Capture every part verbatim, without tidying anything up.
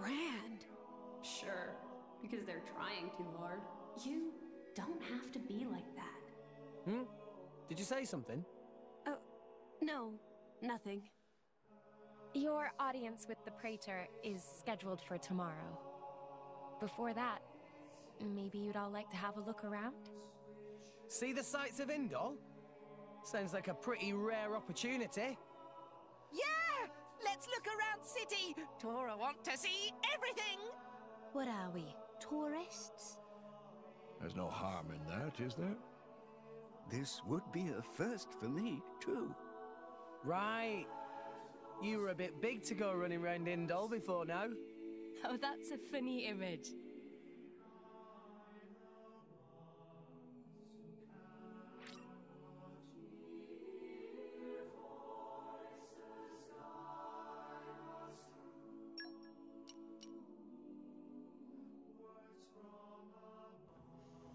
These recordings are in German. grand. Sure, because they're trying too hard. You don't have to be like that. Hmm? Did you say something? Oh, no, nothing. Your audience with the Praetor is scheduled for tomorrow. Before that, maybe you'd all like to have a look around? See the sights of Indol? Sounds like a pretty rare opportunity. Yeah! Let's look around city! Tora want to see everything! What are we, tourists? There's no harm in that, is there? This would be a first for me, too. Right. You were a bit big to go running round Indol before now. Oh, that's a funny image.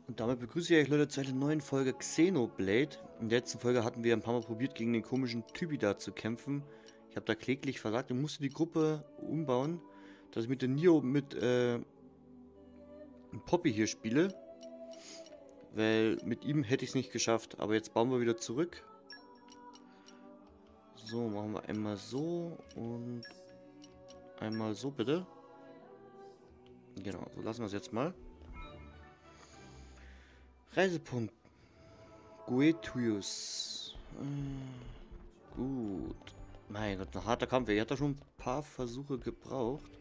Und damit begrüße ich euch, Leute, zu einer neuen Folge Xenoblade. In der letzten Folge hatten wir ein paar Mal probiert, gegen den komischen Typi da zu kämpfen. Ich habe da kläglich versagt und musste die Gruppe umbauen, dass ich mit dem Nio mit äh, Poppy hier spiele. Weil mit ihm hätte ich es nicht geschafft. Aber jetzt bauen wir wieder zurück. So, machen wir einmal so und einmal so, bitte. Genau, so lassen wir es jetzt mal. Reisepunkt. Guetius. Äh, gut. Mein Gott, ein harter Kampf. Ich hatte schon ein paar Versuche gebraucht.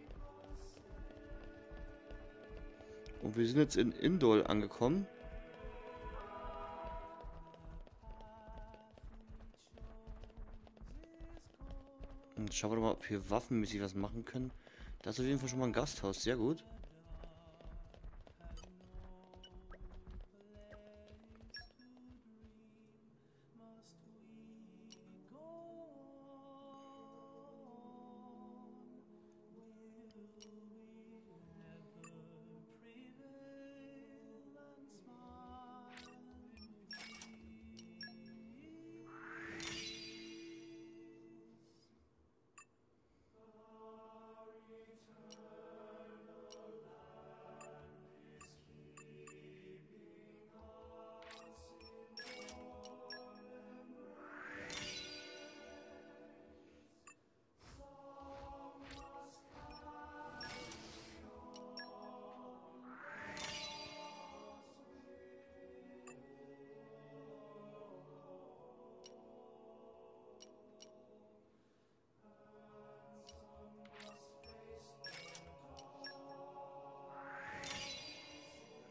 Und wir sind jetzt in Indol angekommen. Und schauen wir doch mal, ob wir waffenmäßig was machen können. Das ist auf jeden Fall schon mal ein Gasthaus. Sehr gut.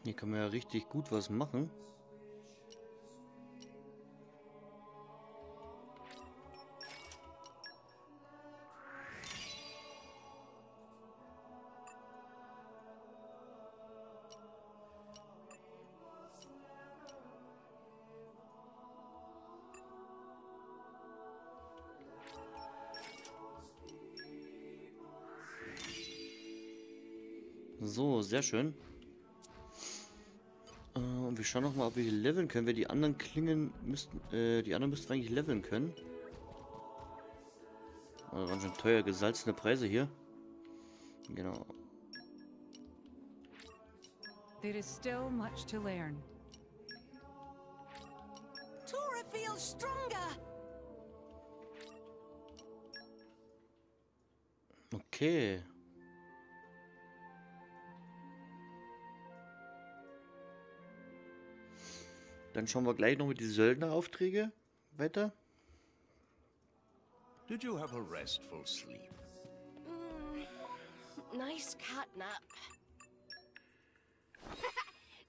Hier können wir ja richtig gut was machen. So, sehr schön. Und wir schauen nochmal, ob wir hier leveln können. Weil die anderen Klingen müssten, äh, die anderen müssten wir eigentlich leveln können. Oh, ganz schön teuer gesalzene Preise hier. Genau. There is still much to learn. Tora feels stronger. Okay. Dann schauen wir gleich noch mit die Söldneraufträge weiter. Did you have a restful sleep? Mm, nice cat nap.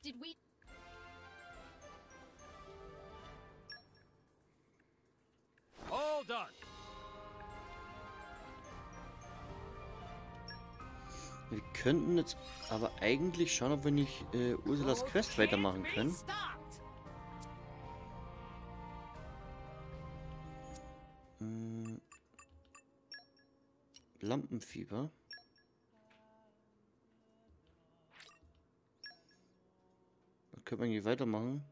Did we? All done. Wir könnten jetzt aber eigentlich schauen, ob wir nicht äh, Ursulas Quest weitermachen können. Lampenfieber. Da können wir irgendwie weitermachen.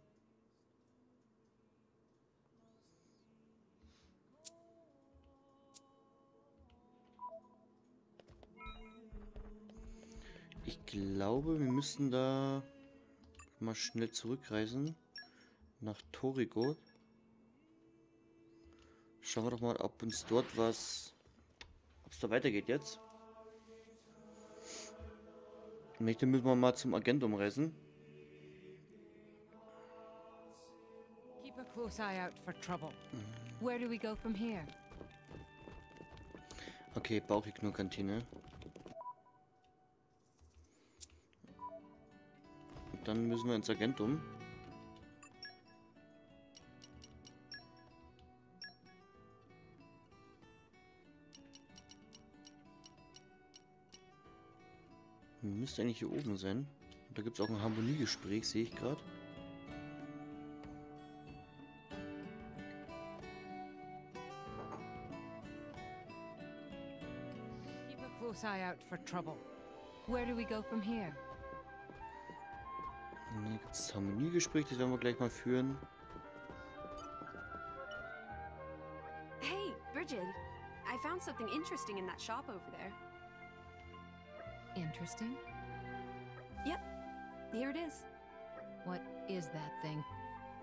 Ich glaube, wir müssen da mal schnell zurückreisen nach Torigon. Schauen wir doch mal, ob uns dort was, ob es da weitergeht jetzt. Nächste müssen wir mal zum Argentum reisen. Keep a close eye out for trouble. Where do we go from here? Okay, Bauchignorkantine. Dann müssen wir ins Argentum. Müsste eigentlich hier oben sein. Da gibt es auch ein Harmoniegespräch, sehe ich gerade. Keep a close eye out for trouble. Where do we go from here? Hier gibt es Harmoniegespräch, das werden wir gleich mal führen. Hey, Bridget, I found something interesting in that shop over there. Interesting? Yep, here it is. What is that thing?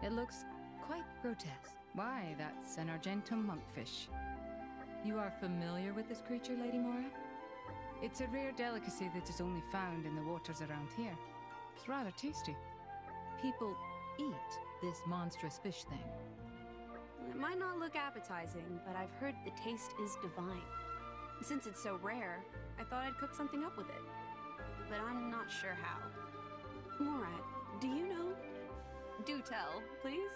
It looks quite grotesque. Why, that's an Argentum monkfish. You are familiar with this creature, Lady Morag? It's a rare delicacy that is only found in the waters around here. It's rather tasty. People eat this monstrous fish thing. It might not look appetizing, but I've heard the taste is divine. Since it's so rare, I thought I'd cook something up with it. But I'm not sure how. Morag, do you know? Do tell, please.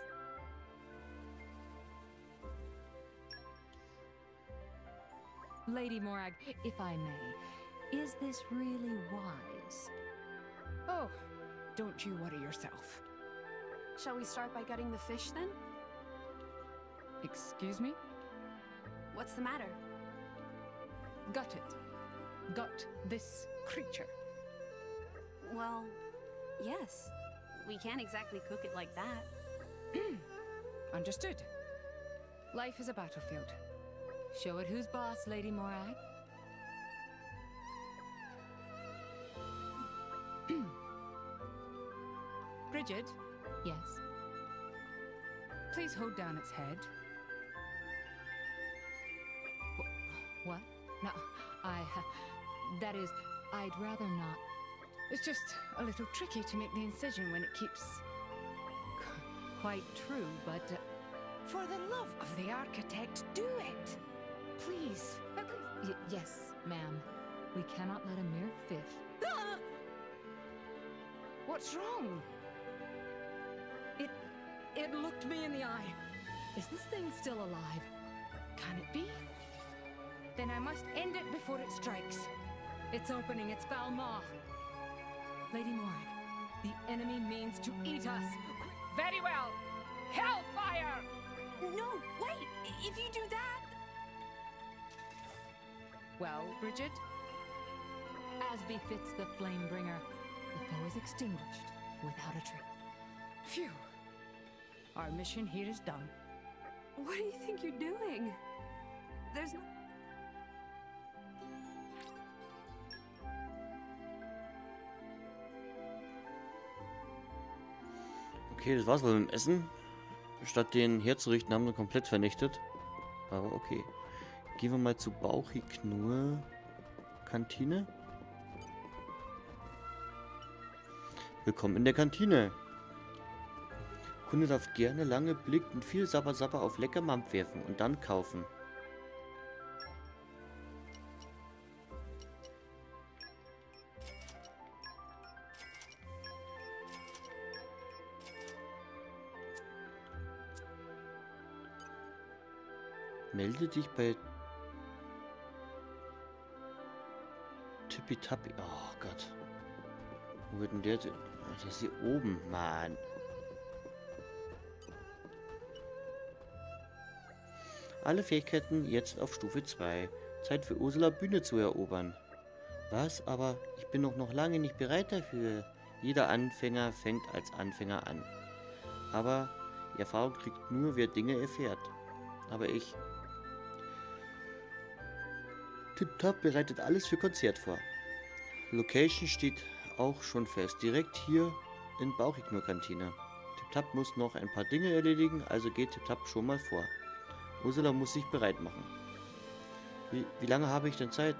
Lady Morag, if I may, is this really wise? Oh, don't you worry yourself. Shall we start by gutting the fish, then? Excuse me? What's the matter? Gut it. Gut this creature. Well, yes. We can't exactly cook it like that. Understood. Life is a battlefield. Show it who's boss, Lady Morag. Bridget? Yes? Please hold down its head. Wh what? No, I... Uh, that is, I'd rather not. It's just a little tricky to make the incision when it keeps... Quite true, but... Uh, for the love of the Architekt, do it! Please. Okay. Yes, ma'am. We cannot let a mere fish... Ah! What's wrong? It... it looked me in the eye. Is this thing still alive? Can it be? Then I must end it before it strikes. It's opening its foul maw. Lady Morag, the enemy means to eat us. Very well. Hellfire! No, wait! If you do that... Well, Bridget, as befits the Flamebringer, the foe is extinguished without a trick. Phew. Our mission here is done. What do you think you're doing? There's no... Okay, das war's wohl mit dem Essen. Statt den herzurichten, haben wir komplett vernichtet. Aber okay. Gehen wir mal zu Bauchignorkantine. Willkommen in der Kantine. Kunde darf gerne lange Blick und viel Sapper-Sapper auf lecker Mampf werfen und dann kaufen. Melde dich bei Tiptop. Oh Gott. Wo wird denn der denn? Der ist hier oben, Mann. Alle Fähigkeiten jetzt auf Stufe zwei. Zeit für Ursula Bühne zu erobern. Was? Aber ich bin doch noch lange nicht bereit dafür. Jeder Anfänger fängt als Anfänger an. Aber die Erfahrung kriegt nur, wer Dinge erfährt. Aber ich... Tiptop bereitet alles für Konzert vor. Location steht auch schon fest. Direkt hier in Bauchignor-Kantine. Tiptop muss noch ein paar Dinge erledigen, also geht Tiptop schon mal vor. Ursula muss sich bereit machen. Wie, wie lange habe ich denn Zeit?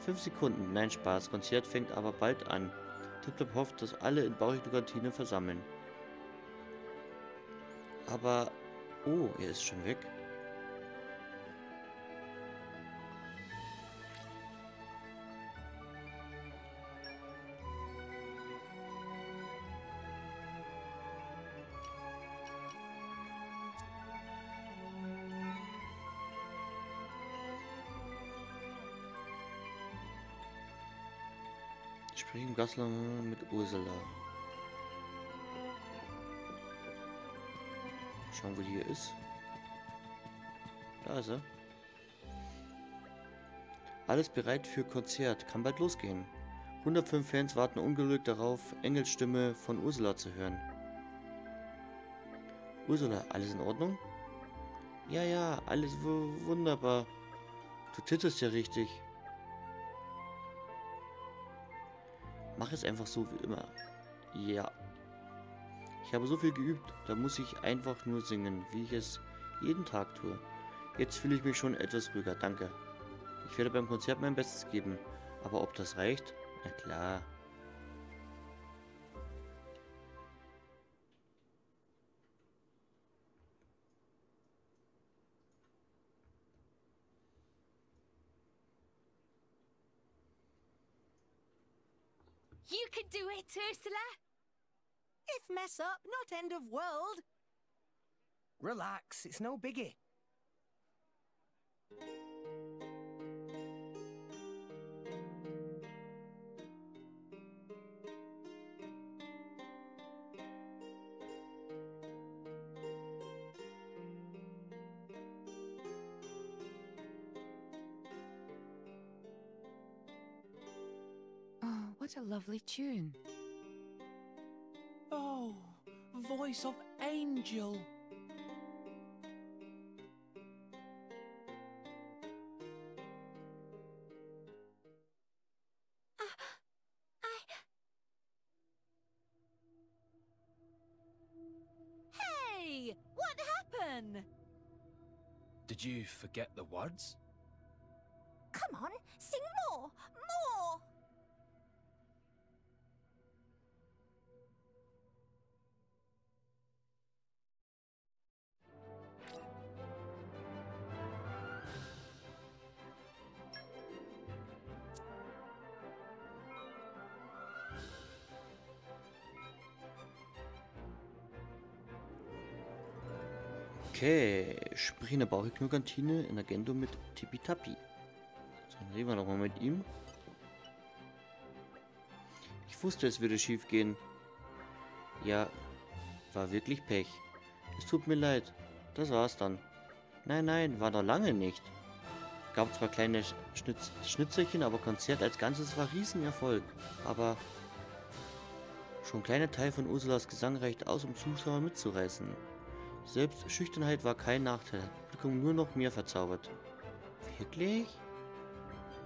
Fünf Sekunden. Nein, Spaß. Konzert fängt aber bald an. Tiptop hofft, dass alle in Bauchignor-Kantine versammeln. Aber... Oh, er ist schon weg. Sprich im Gassalon mit Ursula. Schauen, wo die hier ist. Da ist er. Alles bereit für Konzert. Kann bald losgehen. hundertfünf Fans warten ungelöst darauf, Engelsstimme von Ursula zu hören. Ursula, alles in Ordnung? Ja, ja, alles wunderbar. Du titterst ja richtig. Mach es einfach so wie immer. Ja. Ich habe so viel geübt, da muss ich einfach nur singen, wie ich es jeden Tag tue. Jetzt fühle ich mich schon etwas ruhiger, danke. Ich werde beim Konzert mein Bestes geben, aber ob das reicht? Na klar. You could do it, Ursula. If mess up, not end of world. Relax, it's no biggie. What a lovely tune. Oh, voice of angel. Uh, I... Hey, what happened? Did you forget the words? Come on, sing more, more. Okay, sprich in der Bauchignor-Kantine in Argentum mit Tipitapi. So, dann reden wir nochmal mit ihm. Ich wusste, es würde schief gehen. Ja, war wirklich Pech. Es tut mir leid. Das war's dann. Nein, nein, war doch lange nicht. Gab zwar kleine Schnitz Schnitzerchen, aber Konzert als Ganzes war Riesenerfolg. Aber schon ein kleiner Teil von Ursulas Gesang reicht aus, um Zuschauer mitzureißen. Selbst Schüchternheit war kein Nachteil, hat das Publikum nur noch mehr verzaubert. Wirklich?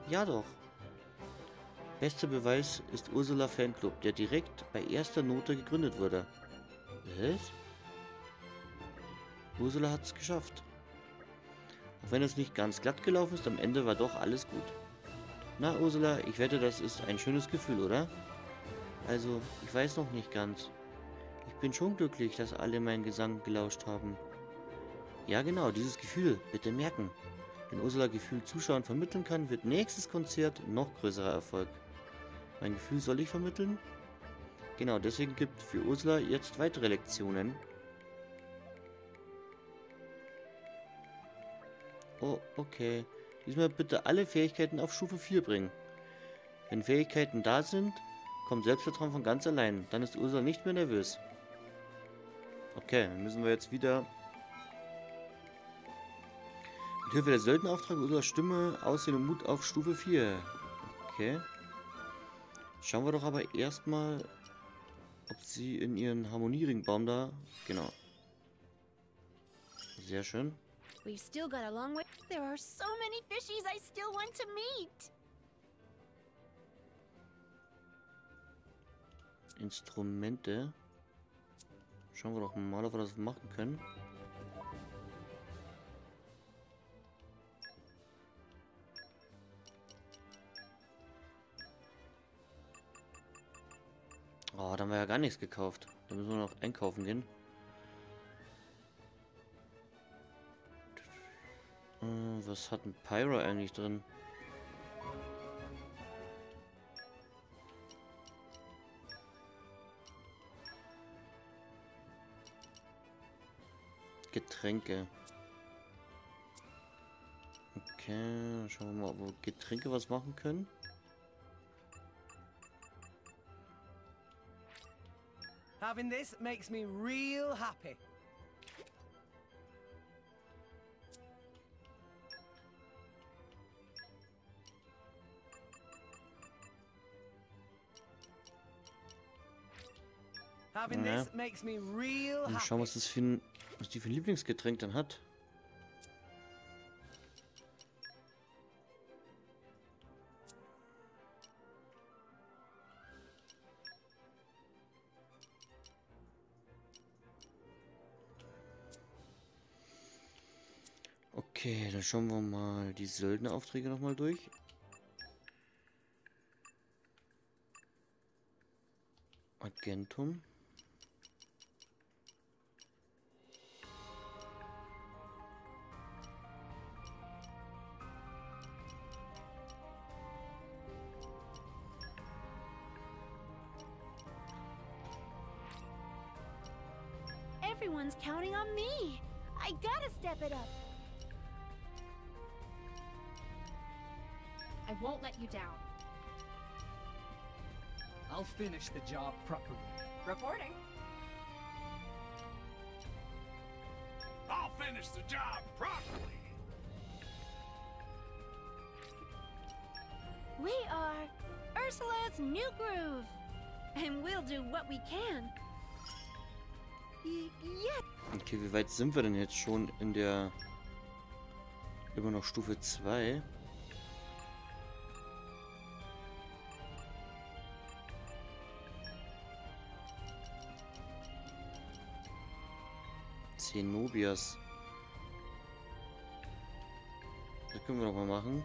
Ja doch. Bester Beweis ist Ursula Fanclub, der direkt bei erster Note gegründet wurde. Was? Ursula hat es geschafft. Auch wenn es nicht ganz glatt gelaufen ist, am Ende war doch alles gut. Na Ursula, ich wette, das ist ein schönes Gefühl, oder? Also, ich weiß noch nicht ganz. Ich bin schon glücklich, dass alle meinen Gesang gelauscht haben. Ja genau, dieses Gefühl, bitte merken. Wenn Ursula Gefühl Zuschauern vermitteln kann, wird nächstes Konzert noch größerer Erfolg. Mein Gefühl soll ich vermitteln? Genau, deswegen gibt für Ursula jetzt weitere Lektionen. Oh, okay. Diesmal bitte alle Fähigkeiten auf Stufe vier bringen. Wenn Fähigkeiten da sind, kommt Selbstvertrauen von ganz allein. Dann ist Ursula nicht mehr nervös. Okay, dann müssen wir jetzt wieder mit Hilfe der Söldnerauftrag unserer Stimme, Aussehen und Mut auf Stufe vier. Okay. Schauen wir doch aber erstmal, ob sie in ihren Harmonieringbaum da... Genau. Sehr schön. We've still got a long way. There are so many fishies I still want to meet. Instrumente. Schauen wir doch mal, ob wir das machen können. Oh, da haben wir ja gar nichts gekauft. Da müssen wir noch einkaufen gehen. Hm, was hat ein Pyro eigentlich drin? Getränke. Okay, schauen wir mal, ob wir Getränke was machen können. Having this makes me real happy. Having naja. this makes me real happy. Mal schauen, was das für ein, was die für ein Lieblingsgetränk dann hat. Okay, dann schauen wir mal die Söldneraufträge nochmal durch. Argentum. Everyone's counting on me. I gotta step it up. I won't let you down. I'll finish the job properly. Reporting. I'll finish the job properly. We are Ursula's new groove. And we'll do what we can. Yes. Okay, wie weit sind wir denn jetzt schon in der immer noch Stufe zwei? Zenobias. Das können wir doch mal machen.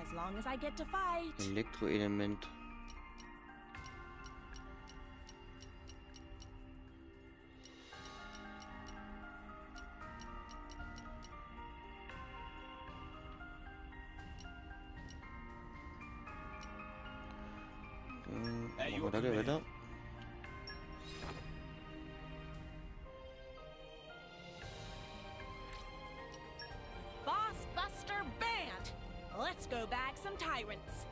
As long as I get to fight. Elektroelement. Machen wir da weiter. Boss Buster Band. Let's go back some tyrants.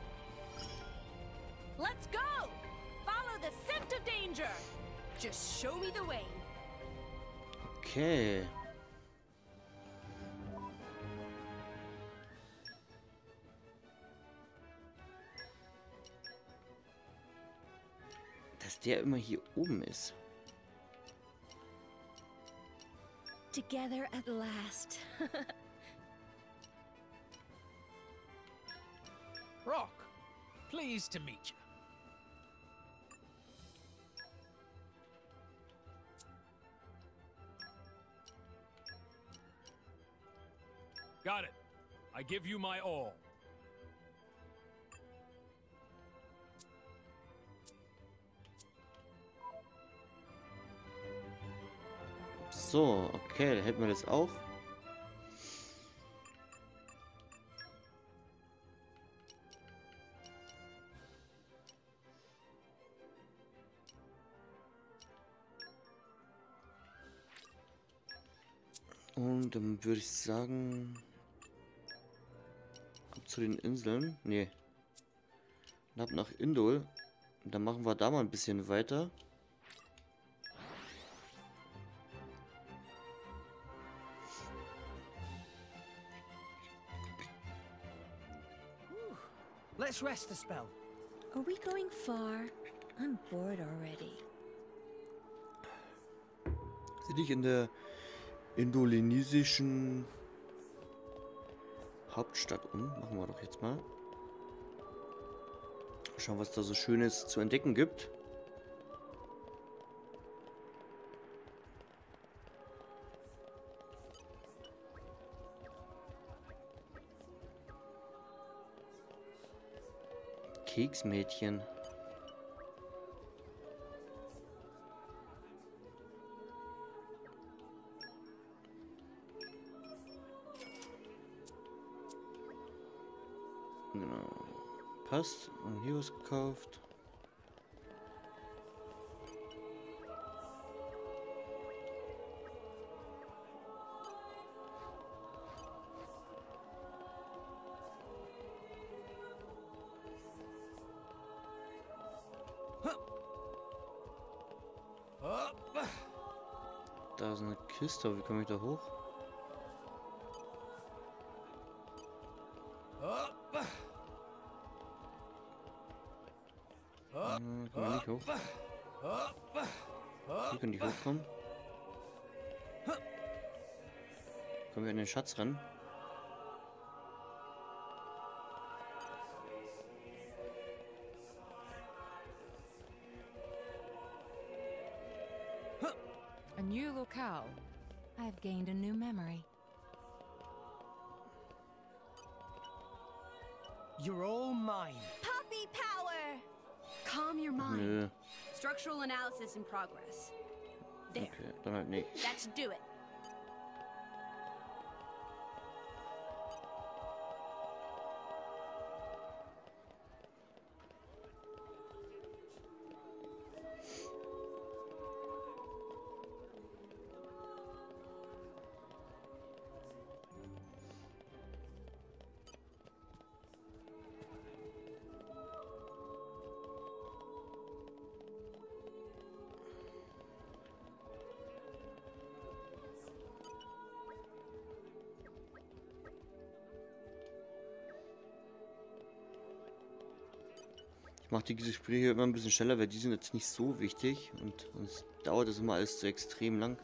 Let's go. Follow the scent of danger. Just show me the way. Okay. Der immer hier oben ist. Together at last. Rock, pleased to meet you. Got it. I give you my all. So, okay, dann hätten wir das auch. Und dann würde ich sagen, ab zu den Inseln. Nee. Und ab nach Indol. Und dann machen wir da mal ein bisschen weiter. Let's rest the spell. Are we going far? I'm bored already. Sind nicht in der indolenisischen Hauptstadt um. Machen wir doch jetzt mal. Schauen, was da so Schönes zu entdecken gibt. Keksmädchen. Genau. Passt. Und hier was gekauft. Da ist eine Kiste, aber wie komme ich da hoch? Hm, kann man nicht hoch. Hier können die hochkommen. Können wir in den Schatz rennen? Gained a new memory. You're all mine. Poppy power. Calm your mind. Structural analysis in progress. There. Okay, dann halt nicht. That should do it. Macht diese Spiele hier immer ein bisschen schneller, weil die sind jetzt nicht so wichtig und sonst dauert das immer alles zu extrem lang.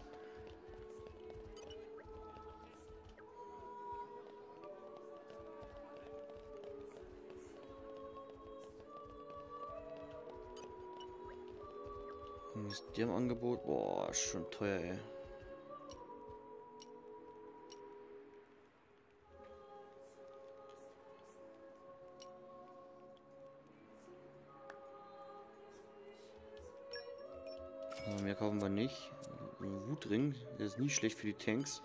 Und ist der im Angebot? Boah, ist schon teuer, ey. Mehr kaufen wir nicht. Ein Wutring, der ist nie schlecht für die Tanks.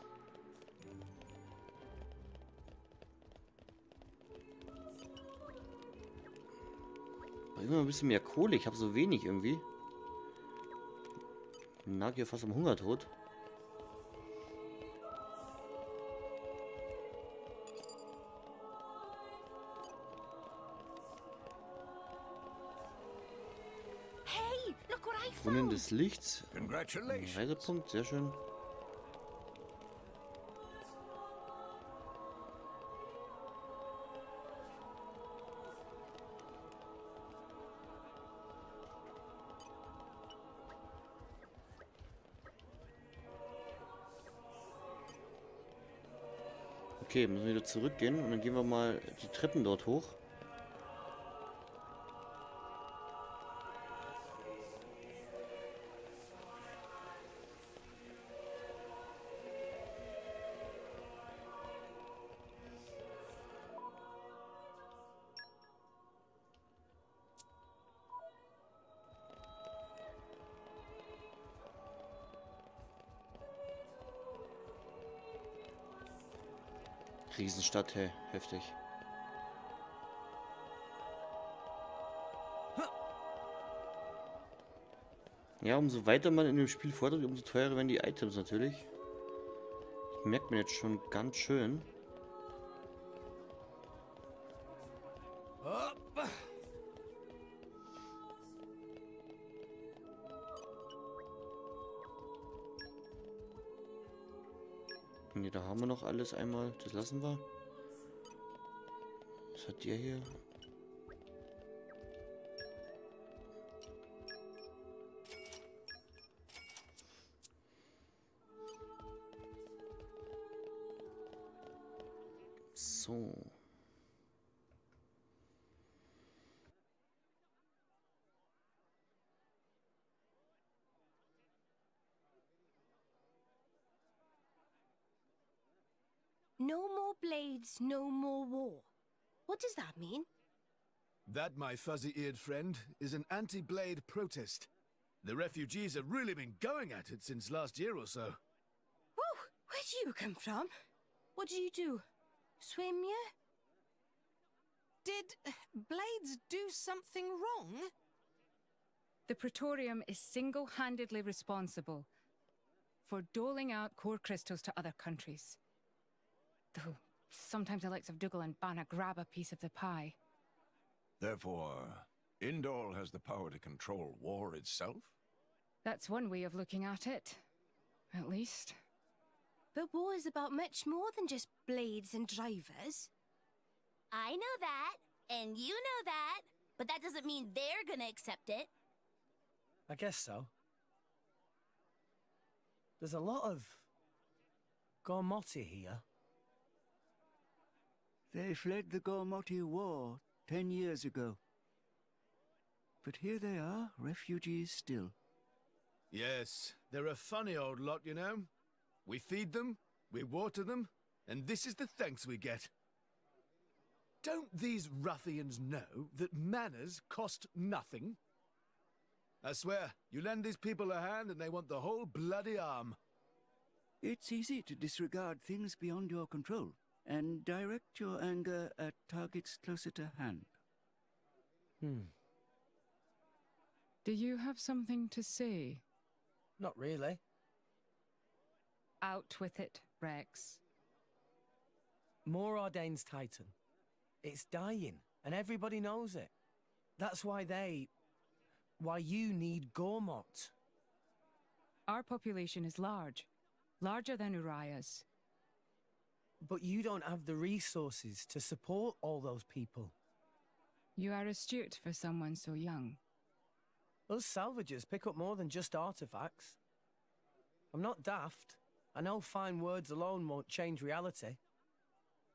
Bring mal ein bisschen mehr Kohle, ich habe so wenig irgendwie. Nag hier fast am Hungertod. Brunnen des Lichts. Reisepunkt, sehr schön. Okay, müssen wir wieder zurückgehen und dann gehen wir mal die Treppen dort hoch. Riesenstadt, hey, heftig. Ja, umso weiter man in dem Spiel vordringt, umso teurer werden die Items natürlich. Das merkt man jetzt schon ganz schön. Ne, da haben wir noch alles einmal. Das lassen wir. Was hat der hier? So. No more blades, no more war. What does that mean? That, my fuzzy-eared friend, is an anti-blade protest. The refugees have really been going at it since last year or so. Whoa! Where do you come from? What do you do? Swim you? Did blades do something wrong? The Praetorium is single-handedly responsible for doling out core crystals to other countries. Though sometimes the likes of Dougal and Banna grab a piece of the pie. Therefore, Indol has the power to control war itself? That's one way of looking at it, at least. But war is about much more than just blades and drivers. I know that, and you know that, but that doesn't mean they're gonna accept it. I guess so. There's a lot of Gormotti here. They fled the Gormotti War ten years ago. But here they are, refugees still. Yes, they're a funny old lot, you know. We feed them, we water them, and this is the thanks we get. Don't these ruffians know that manners cost nothing? I swear, you lend these people a hand and they want the whole bloody arm. It's easy to disregard things beyond your control and direct your anger at targets closer to hand. Hmm. Do you have something to say? Not really. Out with it, Rex. Moragain's Titan. It's dying, and everybody knows it. That's why they... why you need Gormot. Our population is large. Larger than Uriah's. But you don't have the resources to support all those people. You are astute for someone so young. Us salvagers pick up more than just artifacts. I'm not daft. I know fine words alone won't change reality.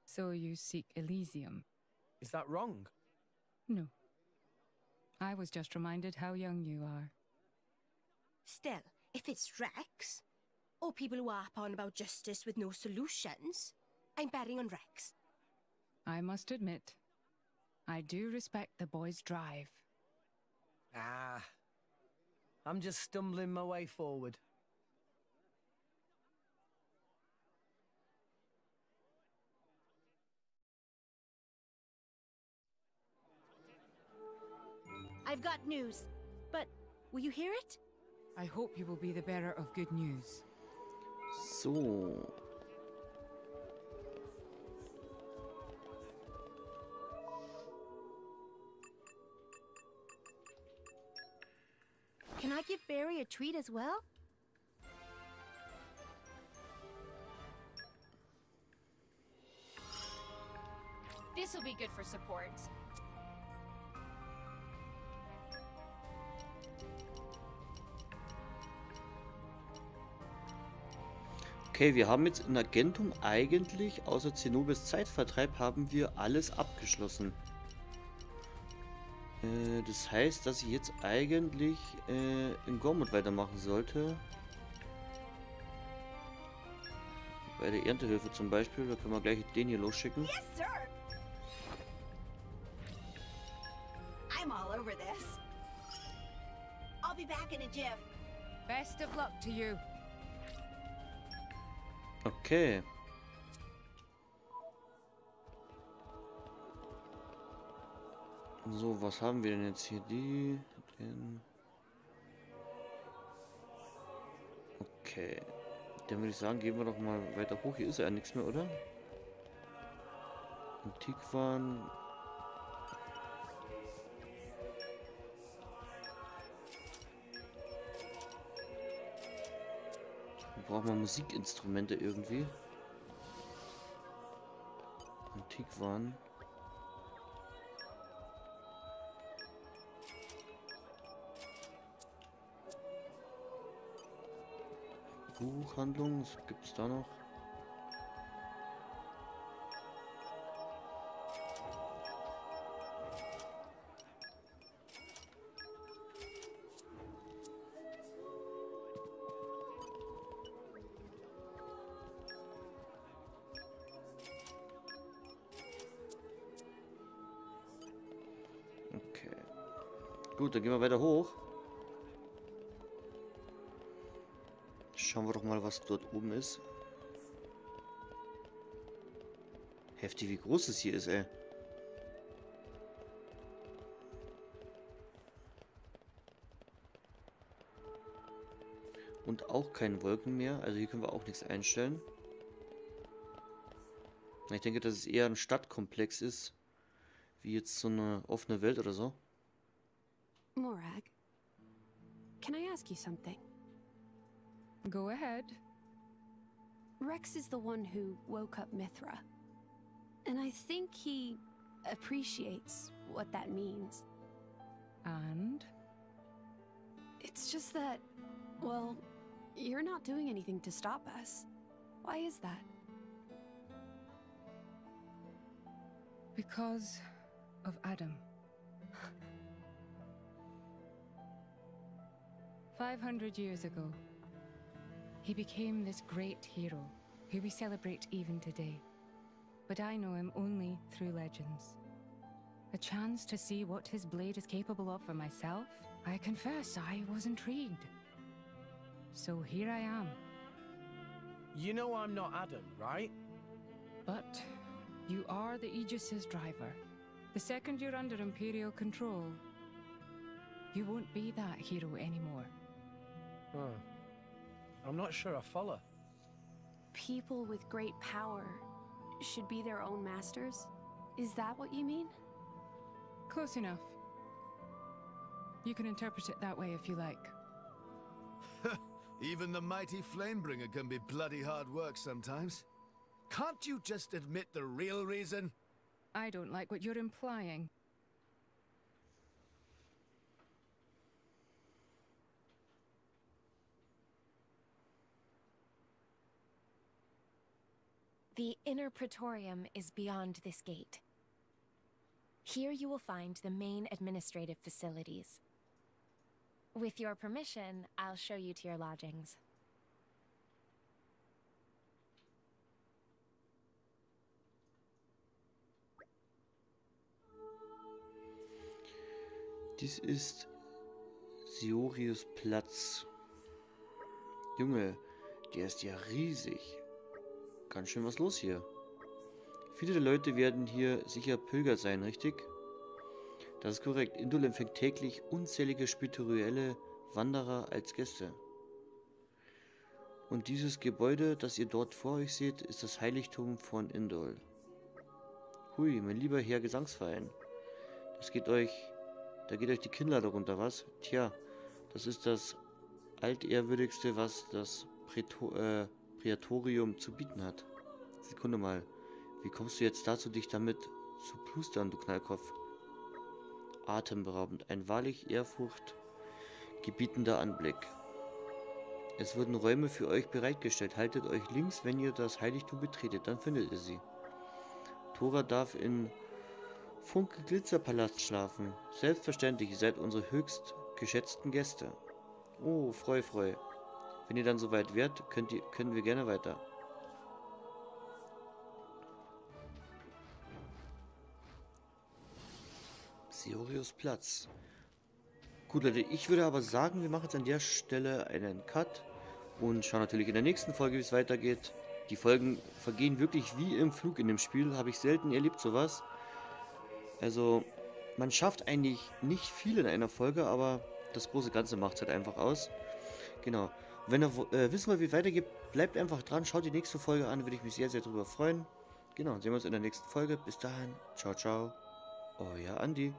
So you seek Elysium. Is that wrong? No. I was just reminded how young you are. Still, if it's Rex, or people who harp on about justice with no solutions, I'm betting on Rex. I must admit, I do respect the boy's drive. Ah, I'm just stumbling my way forward. I've got news, but will you hear it? I hope you will be the bearer of good news. So. Can I give Barry a treat as well? This will be good for support. Okay, wir haben jetzt in Argentum eigentlich, außer Zenobis Zeitvertreib, haben wir alles abgeschlossen. Äh, das heißt, dass ich jetzt eigentlich äh, in Gormund weitermachen sollte. Bei der Erntehilfe zum Beispiel, da können wir gleich den hier losschicken. Yes, sir. I'm all over this. I'll be back in a jiff. Best of luck to you. Okay. So, was haben wir denn jetzt hier? Die... Den okay. Dann würde ich sagen, gehen wir doch mal weiter hoch. Hier ist ja nichts mehr, oder? Antiquaren... Brauchen wir Musikinstrumente irgendwie? Antiquaren. Buchhandlung, was gibt's da noch? Gut, dann gehen wir weiter hoch. Schauen wir doch mal, was dort oben ist. Heftig, wie groß es hier ist, ey. Und auch keine Wolken mehr. Also hier können wir auch nichts einstellen. Ich denke, dass es eher ein Stadtkomplex ist. Wie jetzt so eine offene Welt oder so. Morag, can I ask you something? Go ahead. Rex is the one who woke up Mithra. And I think he appreciates what that means. And? It's just that, well, you're not doing anything to stop us. Why is that? Because of Adam. five hundred years ago, he became this great hero, who we celebrate even today. But I know him only through legends. A chance to see what his blade is capable of for myself, I confess I was intrigued. So here I am. You know I'm not Adam, right? But you are the Aegis's driver. The second you're under Imperial control, you won't be that hero anymore. Huh. I'm not sure I follow. People with great power should be their own masters? Is that what you mean? Close enough. You can interpret it that way if you like. Even the mighty Flamebringer can be bloody hard work sometimes. Can't you just admit the real reason? I don't like what you're implying. The inner Praetorium is beyond this gate. Here you will find the main administrative facilities. With your permission, I'll show you to your lodgings. Dies ist Siorius Platz. Junge, der ist ja riesig. Ganz schön was los hier. Viele der Leute werden hier sicher Pilger sein, richtig? Das ist korrekt. Indol empfängt täglich unzählige spirituelle Wanderer als Gäste. Und dieses Gebäude, das ihr dort vor euch seht, ist das Heiligtum von Indol. Hui, mein lieber Herr Gesangsverein. Das geht euch, da geht euch die Kinnlade runter, was? Tja, das ist das Altehrwürdigste, was das Prätor... Äh, Praetorium zu bieten hat. Sekunde mal. Wie kommst du jetzt dazu, dich damit zu plustern, du Knallkopf? Atemberaubend. Ein wahrlich ehrfurchtgebietender Anblick. Es wurden Räume für euch bereitgestellt. Haltet euch links, wenn ihr das Heiligtum betretet. Dann findet ihr sie. Tora darf in Funkelglitzerpalast schlafen. Selbstverständlich, ihr seid unsere höchst geschätzten Gäste. Oh, freu, freu. Wenn ihr dann soweit wärt, könnt ihr, können wir gerne weiter. Siorius Platz. Gut, Leute, ich würde aber sagen, wir machen jetzt an der Stelle einen Cut und schauen natürlich in der nächsten Folge, wie es weitergeht. Die Folgen vergehen wirklich wie im Flug in dem Spiel. Habe ich selten erlebt, sowas. Also, man schafft eigentlich nicht viel in einer Folge, aber das große Ganze macht es halt einfach aus. Genau. Wenn ihr äh, wissen wollt, wie es weitergeht, bleibt einfach dran, schaut die nächste Folge an, würde ich mich sehr, sehr drüber freuen. Genau, sehen wir uns in der nächsten Folge. Bis dahin, ciao, ciao, euer Andi.